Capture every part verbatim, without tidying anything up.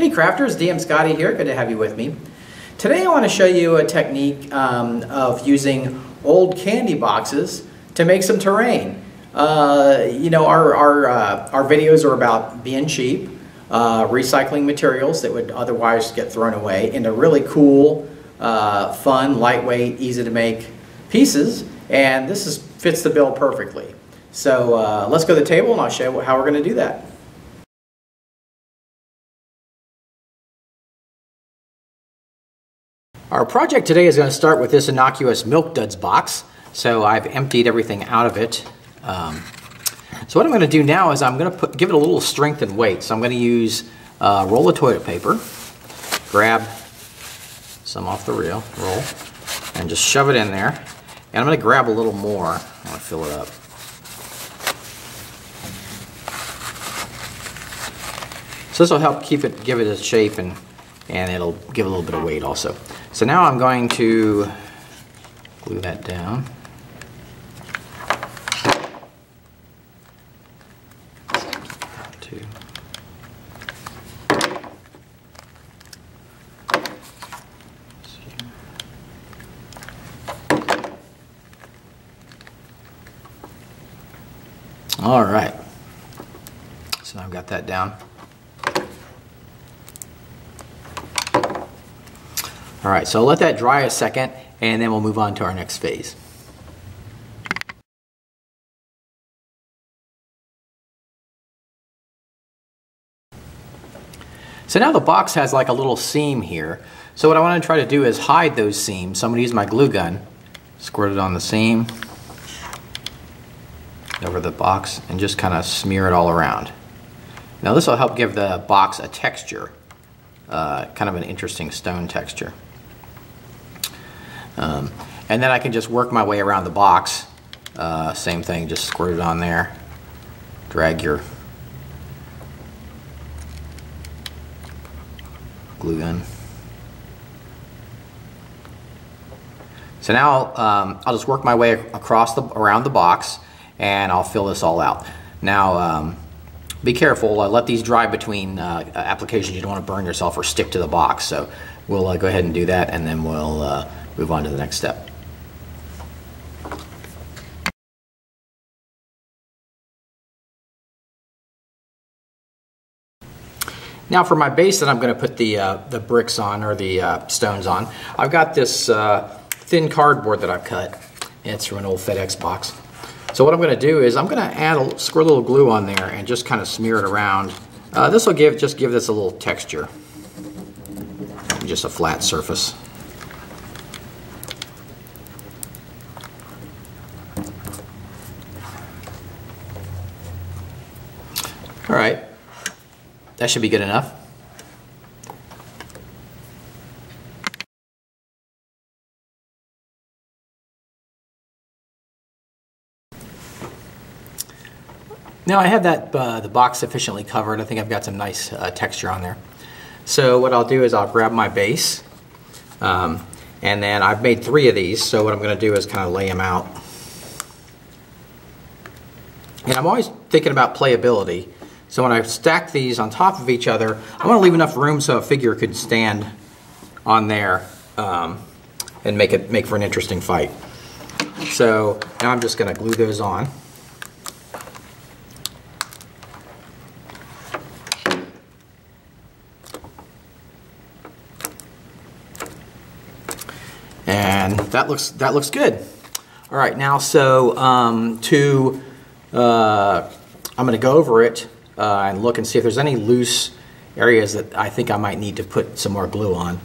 Hey crafters, D M Scotty here, good to have you with me. Today I want to show you a technique um, of using old candy boxes to make some terrain. Uh, you know, our, our, uh, our videos are about being cheap, uh, recycling materials that would otherwise get thrown away into really cool, uh, fun, lightweight, easy to make pieces, and this is, fits the bill perfectly. So uh, let's go to the table and I'll show you how we're going to do that. Our project today is going to start with this innocuous Milk Duds box. So I've emptied everything out of it. Um, so what I'm going to do now is I'm going to put, give it a little strength and weight. So I'm going to use a uh, roll of toilet paper, grab some off the reel, roll, and just shove it in there. And I'm going to grab a little more. I'm going to fill it up. So this will help keep it, give it a shape, and, and it'll give a little bit of weight also. So now I'm going to glue that down. Two. All right. So I've got that down. All right, so let that dry a second, and then we'll move on to our next phase. So now the box has like a little seam here. So what I want to try to do is hide those seams. So I'm going to use my glue gun, squirt it on the seam, over the box, and just kind of smear it all around. Now this will help give the box a texture, uh, kind of an interesting stone texture. Um, and then I can just work my way around the box. Uh, same thing, just squirt it on there. Drag your glue gun. So now um, I'll just work my way across the around the box, and I'll fill this all out. Now um, be careful. Uh, let these dry between uh, applications. You don't want to burn yourself or stick to the box. So we'll uh, go ahead and do that, and then we'll uh, move on to the next step. Now for my base that I'm going to put the, uh, the bricks on, or the uh, stones on, I've got this uh, thin cardboard that I've cut. It's from an old FedEx box. So what I'm going to do is I'm going to add a, squirt a little glue on there and just kind of smear it around. Uh, this will give, just give this a little texture, just a flat surface. All right. That should be good enough. Now I have that uh, the box sufficiently covered. I think I've got some nice uh, texture on there. So what I'll do is I'll grab my base, um, and then I've made three of these. So what I'm going to do is kind of lay them out. And I'm always thinking about playability. So when I stack these on top of each other, I want to leave enough room so a figure could stand on there um, and make it make for an interesting fight. So now I'm just going to glue those on. And that looks that looks good. All right, now so um, to uh, I'm going to go over it. Uh, and look and see if there's any loose areas that I think I might need to put some more glue on.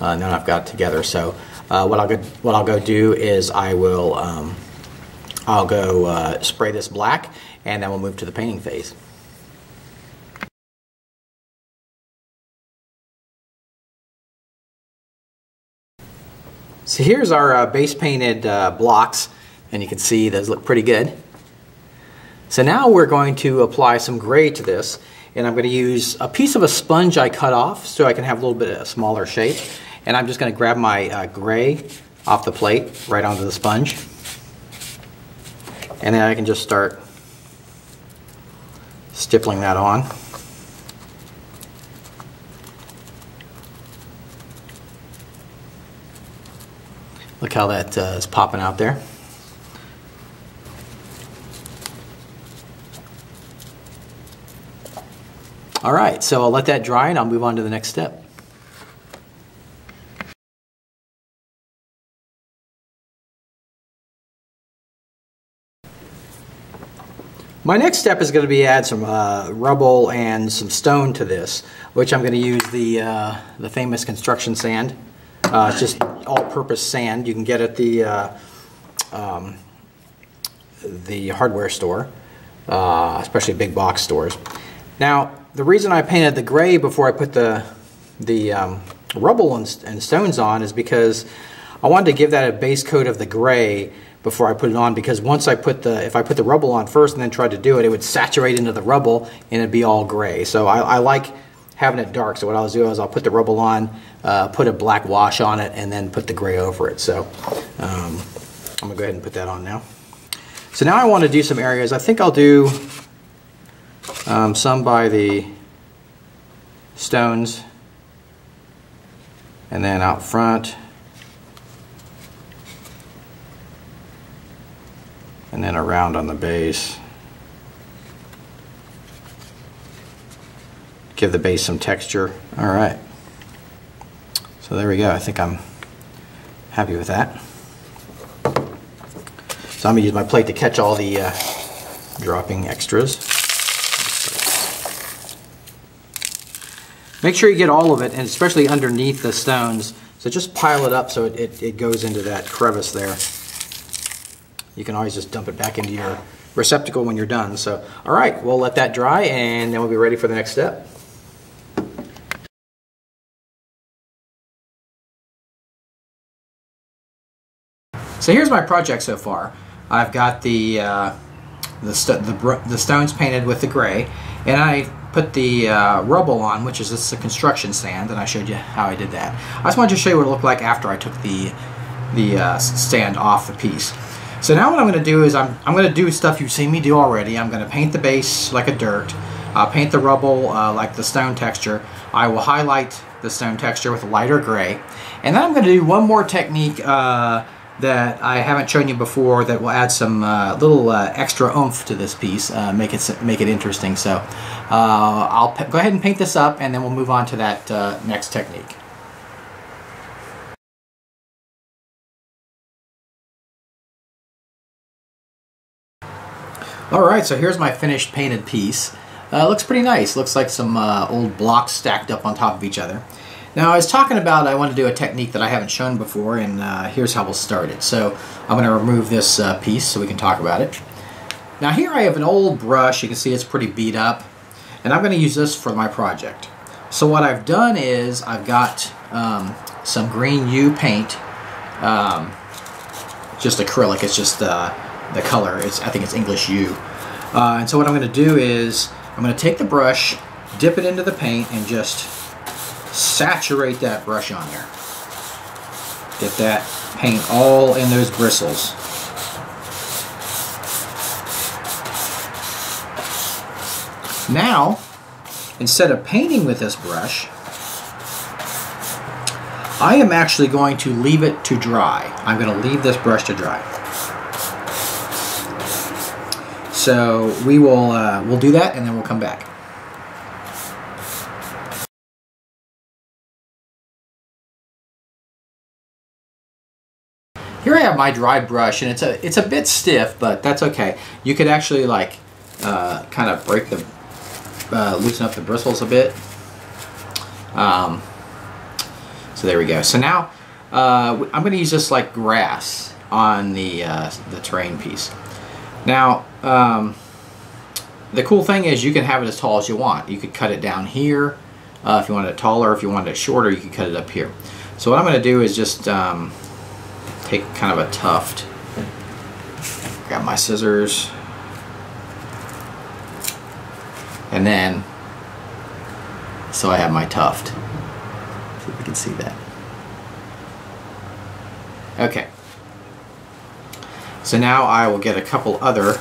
Uh, and then I've got it together. So uh, what I'll go, what I'll go do is I will um, I'll go uh, spray this black, and then we'll move to the painting phase. So here's our uh, base painted uh, blocks, and you can see those look pretty good. So now we're going to apply some gray to this, and I'm going to use a piece of a sponge I cut off so I can have a little bit of a smaller shape. And I'm just going to grab my uh, gray off the plate right onto the sponge, and then I can just start stippling that on. Look how that uh, is popping out there. All right, so I'll let that dry and I'll move on to the next step. My next step is going to be add some uh, rubble and some stone to this, which I'm going to use the, uh, the famous construction sand. Uh, it's just all-purpose sand you can get at the, uh, um, the hardware store, uh, especially big box stores. Now, the reason I painted the gray before I put the, the um, rubble and, and stones on is because I wanted to give that a base coat of the gray before I put it on, because once I put the, if I put the rubble on first and then tried to do it, it would saturate into the rubble and it'd be all gray. So I, I like having it dark. So what I'll do is I'll put the rubble on, uh, put a black wash on it, and then put the gray over it. So um, I'm gonna go ahead and put that on now. So now I wanna do some areas. I think I'll do um, some by the stones and then out front. And then around on the base. Give the base some texture. All right. So there we go. I think I'm happy with that. So I'm going to use my plate to catch all the uh, dropping extras. Make sure you get all of it, and especially underneath the stones. So just pile it up so it, it, it goes into that crevice there. You can always just dump it back into your receptacle when you're done. So, all right, we'll let that dry and then we'll be ready for the next step. So here's my project so far. I've got the uh, the, st the, the stones painted with the gray, and I put the uh, rubble on, which is this the construction sand, and I showed you how I did that. I just wanted to show you what it looked like after I took the the uh, sand off the piece. So now what I'm going to do is I'm, I'm going to do stuff you've seen me do already. I'm going to paint the base like a dirt, uh, paint the rubble uh, like the stone texture. I will highlight the stone texture with a lighter gray. And then I'm going to do one more technique uh, that I haven't shown you before that will add some uh, little uh, extra oomph to this piece, uh, make it make it interesting. So uh, I'll go ahead and paint this up, and then we'll move on to that uh, next technique. Alright, so here's my finished painted piece. Uh, looks pretty nice. Looks like some uh, old blocks stacked up on top of each other. Now I was talking about I want to do a technique that I haven't shown before, and uh, here's how we'll start it. So I'm going to remove this uh, piece so we can talk about it. Now here I have an old brush. You can see it's pretty beat up, and I'm going to use this for my project. So what I've done is I've got um, some green U paint, um, just acrylic. It's just uh, the color, it's, I think it's English U. Uh, and so what I'm going to do is I'm going to take the brush, dip it into the paint, and just saturate that brush on there. Get that paint all in those bristles. Now, instead of painting with this brush, I am actually going to leave it to dry. I'm going to leave this brush to dry. So we will uh, we'll do that, and then we'll come back. Here I have my dry brush, and it's a it's a bit stiff, but that's okay. You could actually like uh, kind of break the uh, loosen up the bristles a bit. Um, so there we go. So now uh, I'm going to use this like grass on the uh, the terrain piece. Now, um, the cool thing is you can have it as tall as you want. You could cut it down here uh, if you want it taller. If you want it shorter, you could cut it up here. So what I'm going to do is just um, take kind of a tuft, grab my scissors, and then, so I have my tuft. See if you can see that. Okay. So now I will get a couple other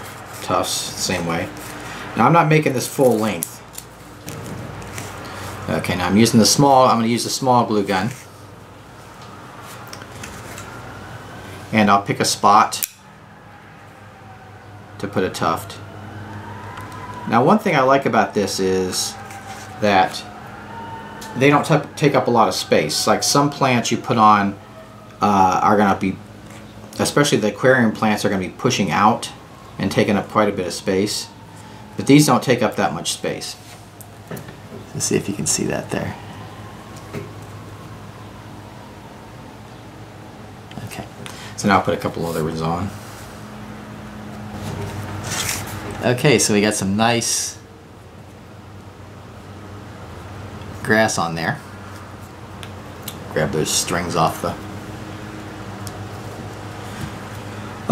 tufts the same way. Now I'm not making this full length. Okay, now I'm using the small, I'm going to use the small glue gun. and I'll pick a spot to put a tuft. Now one thing I like about this is that they don't take up a lot of space. Like some plants you put on uh, are going to be, especially the aquarium plants, are going to be pushing out and taking up quite a bit of space. But these don't take up that much space. Let's see if you can see that there. Okay. So now I'll put a couple other ones on. Okay, so we got some nice grass on there. Grab those strings off the...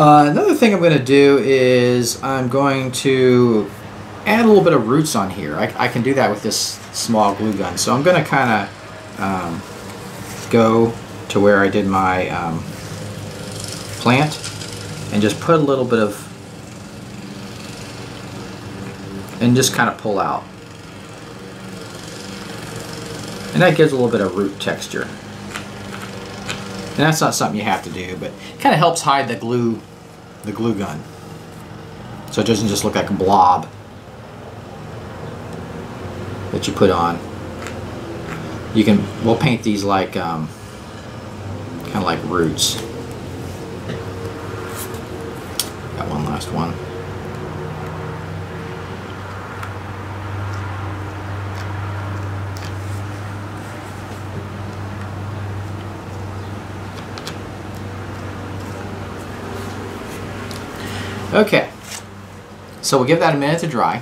Uh, another thing I'm going to do is I'm going to add a little bit of roots on here. I, I can do that with this small glue gun. So I'm going to kind of um, go to where I did my um, plant and just put a little bit of and just kind of pull out. And that gives a little bit of root texture. And that's not something you have to do, but it kind of helps hide the glue, the glue gun. So it doesn't just look like a blob that you put on. You can, we'll paint these like, um, kind of like roots. Got one last one. Okay, so we'll give that a minute to dry.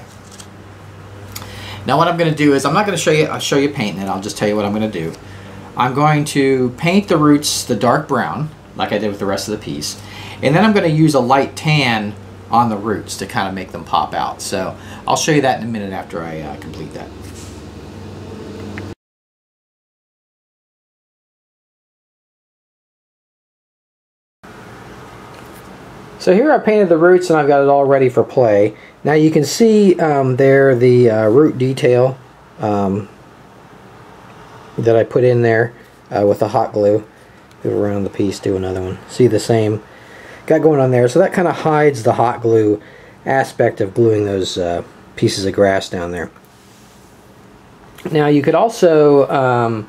Now what I'm going to do is, I'm not going to show you, I'll show you painting it, I'll just tell you what I'm going to do. I'm going to paint the roots the dark brown, like I did with the rest of the piece, and then I'm going to use a light tan on the roots to kind of make them pop out. So I'll show you that in a minute after I uh, complete that. So here I painted the roots and I've got it all ready for play. Now you can see um, there the uh, root detail um, that I put in there uh, with the hot glue. Move around the piece, do another one. See the same got going on there. So that kind of hides the hot glue aspect of gluing those uh, pieces of grass down there. Now you could also um,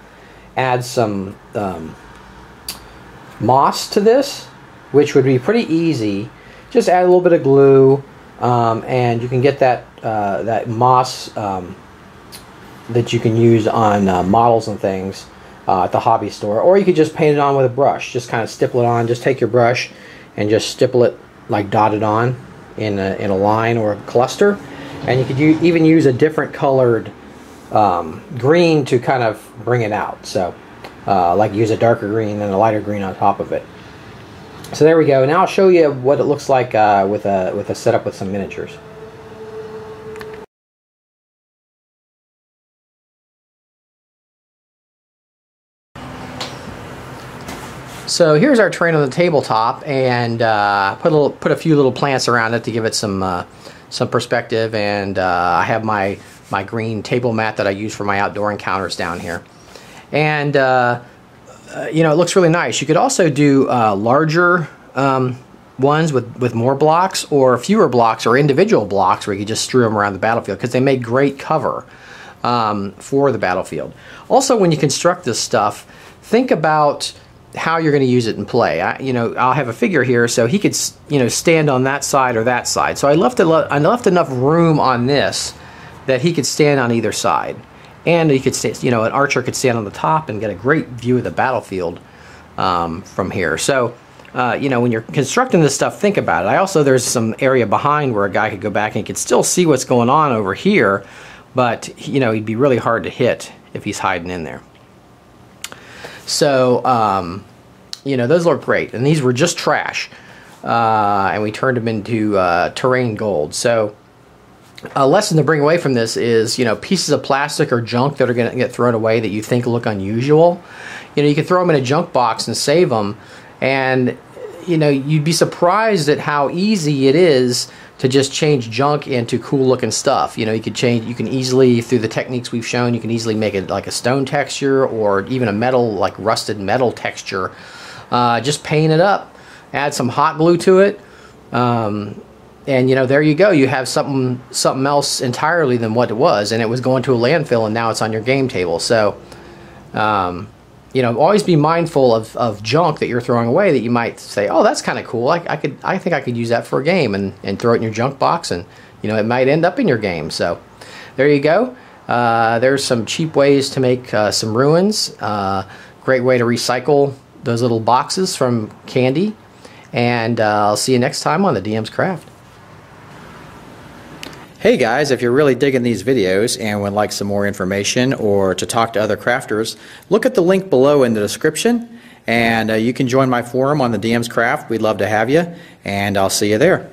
add some um, moss to this, which would be pretty easy. Just add a little bit of glue, um, and you can get that uh, that moss um, that you can use on uh, models and things uh, at the hobby store. Or you could just paint it on with a brush. Just kind of stipple it on. Just take your brush and just stipple it, like dot it on in a, in a line or a cluster. And you could u even use a different colored um, green to kind of bring it out. So, uh, like use a darker green and a lighter green on top of it. So there we go. Now I'll show you what it looks like uh, with a with a setup with some miniatures. So here's our terrain on the tabletop, and uh, put a little, put a few little plants around it to give it some uh, some perspective. And uh, I have my my green table mat that I use for my outdoor encounters down here, and. Uh, Uh, you know, it looks really nice. You could also do uh, larger um, ones with, with more blocks, or fewer blocks, or individual blocks where you could just strew them around the battlefield, because they make great cover um, for the battlefield. Also, when you construct this stuff, think about how you're going to use it in play. I, you know, I'll have a figure here, so he could, you know, stand on that side or that side. So I left, I left enough room on this that he could stand on either side. And you could stay, you know, an archer could stand on the top and get a great view of the battlefield um, from here. So, uh, you know, when you're constructing this stuff, think about it. I also, there's some area behind where a guy could go back and he could still see what's going on over here, but, you know, he'd be really hard to hit if he's hiding in there. So, um, you know, those look great. And these were just trash. Uh, and we turned them into uh, terrain gold. So... a lesson to bring away from this is, you know, pieces of plastic or junk that are going to get thrown away that you think look unusual. You know, you can throw them in a junk box and save them. And, you know, you'd be surprised at how easy it is to just change junk into cool looking stuff. You know, you could change, you can easily, through the techniques we've shown, you can easily make it like a stone texture or even a metal, like rusted metal texture. Uh, just paint it up. add some hot glue to it, um, and you know, there you go. You have something something else entirely than what it was, and it was going to a landfill, and now it's on your game table. So um, you know, always be mindful of, of junk that you're throwing away that you might say, oh, that's kind of cool, I, I could I think I could use that for a game, and, and throw it in your junk box, and you know, it might end up in your game. So there you go. Uh, there's some cheap ways to make uh, some ruins. Uh, great way to recycle those little boxes from candy. And uh, I'll see you next time on The D M's Craft. Hey guys, if you're really digging these videos and would like some more information or to talk to other crafters, look at the link below in the description, and uh, you can join my forum on The D M's Craft. We'd love to have you, and I'll see you there.